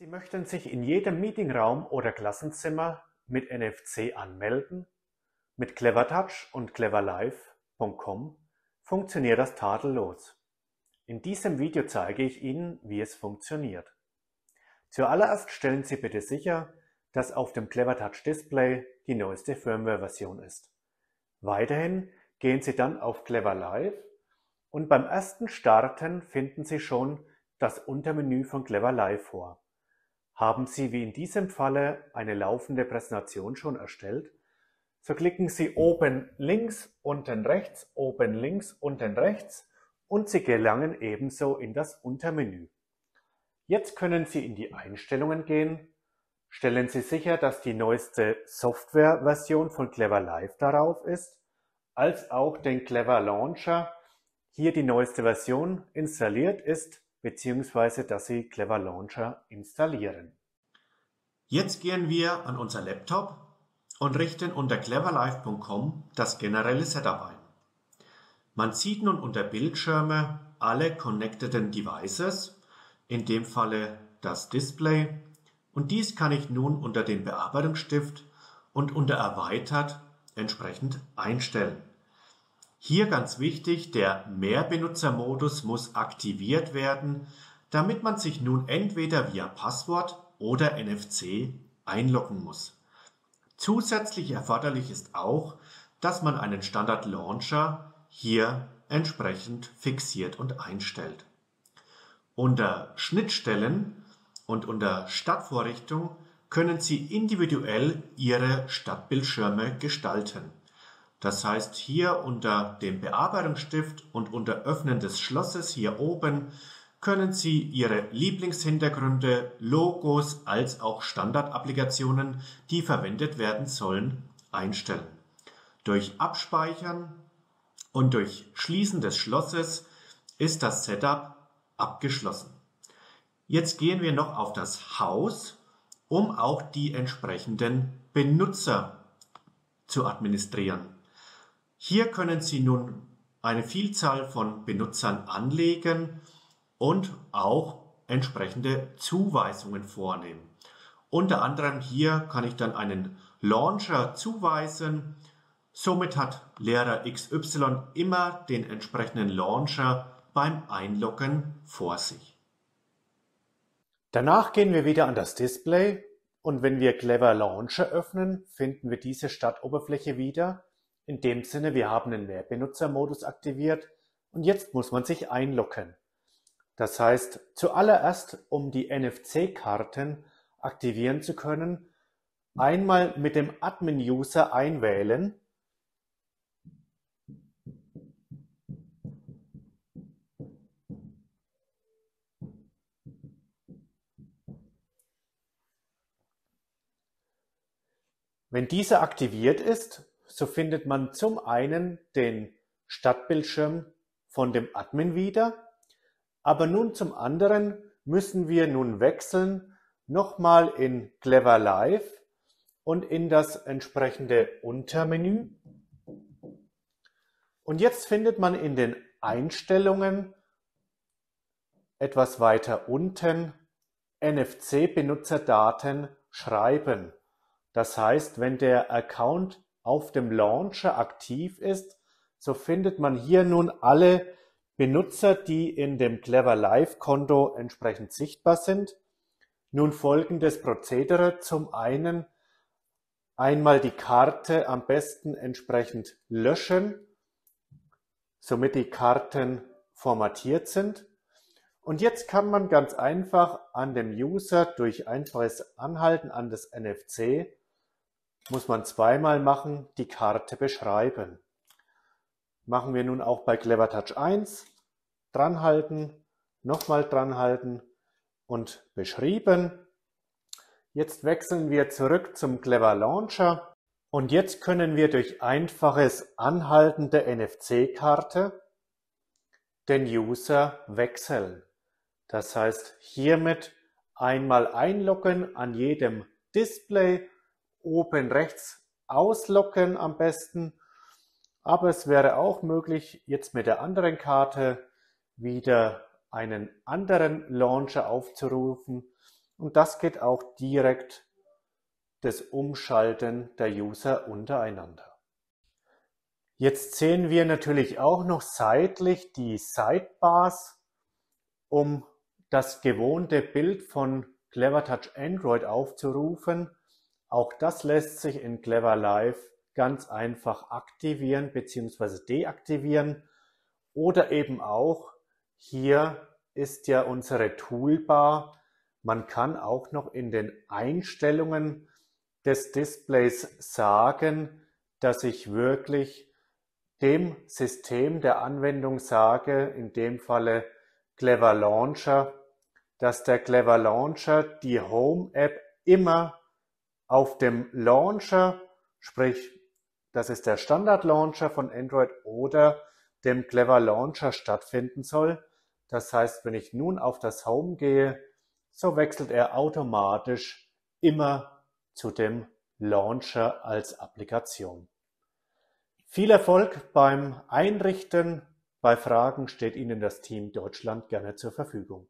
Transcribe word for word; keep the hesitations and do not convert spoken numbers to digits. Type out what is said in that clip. Sie möchten sich in jedem Meetingraum oder Klassenzimmer mit N F C anmelden? Mit Clevertouch und CleverLive punkt com funktioniert das tadellos. In diesem Video zeige ich Ihnen, wie es funktioniert. Zuallererst stellen Sie bitte sicher, dass auf dem Clevertouch Display die neueste Firmware-Version ist. Weiterhin gehen Sie dann auf CleverLive und beim ersten Starten finden Sie schon das Untermenü von CleverLive vor. Haben Sie wie in diesem Falle eine laufende Präsentation schon erstellt, so klicken Sie oben links, unten rechts, oben links, unten rechts und Sie gelangen ebenso in das Untermenü. Jetzt können Sie in die Einstellungen gehen. Stellen Sie sicher, dass die neueste Softwareversion von CleverLive darauf ist, als auch den CleverLauncher hier die neueste Version installiert ist, beziehungsweise dass Sie CleverLauncher installieren. Jetzt gehen wir an unser Laptop und richten unter cleverlive punkt com das generelle Setup ein. Man sieht nun unter Bildschirme alle connecteden Devices, in dem Falle das Display, und dies kann ich nun unter den Bearbeitungsstift und unter Erweitert entsprechend einstellen. Hier ganz wichtig, der Mehrbenutzermodus muss aktiviert werden, damit man sich nun entweder via Passwort oder N F C einloggen muss. Zusätzlich erforderlich ist auch, dass man einen Standard-Launcher hier entsprechend fixiert und einstellt. Unter Schnittstellen und unter Stadtvorrichtung können Sie individuell Ihre Stadtbildschirme gestalten. Das heißt, hier unter dem Bearbeitungsstift und unter Öffnen des Schlosses hier oben können Sie Ihre Lieblingshintergründe, Logos als auch Standardapplikationen, die verwendet werden sollen, einstellen. Durch Abspeichern und durch Schließen des Schlosses ist das Setup abgeschlossen. Jetzt gehen wir noch auf das Haus, um auch die entsprechenden Benutzer zu administrieren. Hier können Sie nun eine Vielzahl von Benutzern anlegen und auch entsprechende Zuweisungen vornehmen. Unter anderem hier kann ich dann einen Launcher zuweisen. Somit hat Lehrer X Y immer den entsprechenden Launcher beim Einloggen vor sich. Danach gehen wir wieder an das Display und wenn wir CleverLauncher öffnen, finden wir diese Startoberfläche wieder. In dem Sinne, wir haben den Mehrbenutzermodus aktiviert und jetzt muss man sich einloggen. Das heißt, zuallererst, um die N F C-Karten aktivieren zu können, einmal mit dem Admin-User einwählen. Wenn dieser aktiviert ist, so findet man zum einen den Startbildschirm von dem Admin wieder, aber nun zum anderen müssen wir nun wechseln, nochmal in CleverLive und in das entsprechende Untermenü. Und jetzt findet man in den Einstellungen etwas weiter unten N F C-Benutzerdaten schreiben. Das heißt, wenn der Account auf dem Launcher aktiv ist, so findet man hier nun alle Benutzer, die in dem CleverLive-Konto entsprechend sichtbar sind. Nun folgendes Prozedere. Zum einen einmal die Karte am besten entsprechend löschen, somit die Karten formatiert sind. Und jetzt kann man ganz einfach an dem User durch einfaches Anhalten an das N F C, muss man zweimal machen, die Karte beschreiben. Machen wir nun auch bei CleverTouch eins, dranhalten, nochmal dranhalten und beschrieben. Jetzt wechseln wir zurück zum CleverLauncher und jetzt können wir durch einfaches Anhalten der N F C-Karte den User wechseln. Das heißt, hiermit einmal einloggen an jedem Display, oben rechts ausloggen am besten. Aber es wäre auch möglich, jetzt mit der anderen Karte wieder einen anderen Launcher aufzurufen Und das geht auch direkt das Umschalten der User untereinander. Jetzt sehen wir natürlich auch noch seitlich die Sidebars, um das gewohnte Bild von Clevertouch Android aufzurufen. Auch das lässt sich in CleverLive ganz einfach aktivieren bzw. deaktivieren. Oder eben auch, hier ist ja unsere Toolbar. Man kann auch noch in den Einstellungen des Displays sagen, dass ich wirklich dem System der Anwendung sage, in dem Falle CleverLauncher, dass der CleverLauncher die Home-App immer auf dem Launcher, sprich das ist der Standard-Launcher von Android, oder dem CleverLauncher stattfinden soll. Das heißt, wenn ich nun auf das Home gehe, so wechselt er automatisch immer zu dem Launcher als Applikation. Viel Erfolg beim Einrichten. Bei Fragen steht Ihnen das Team Deutschland gerne zur Verfügung.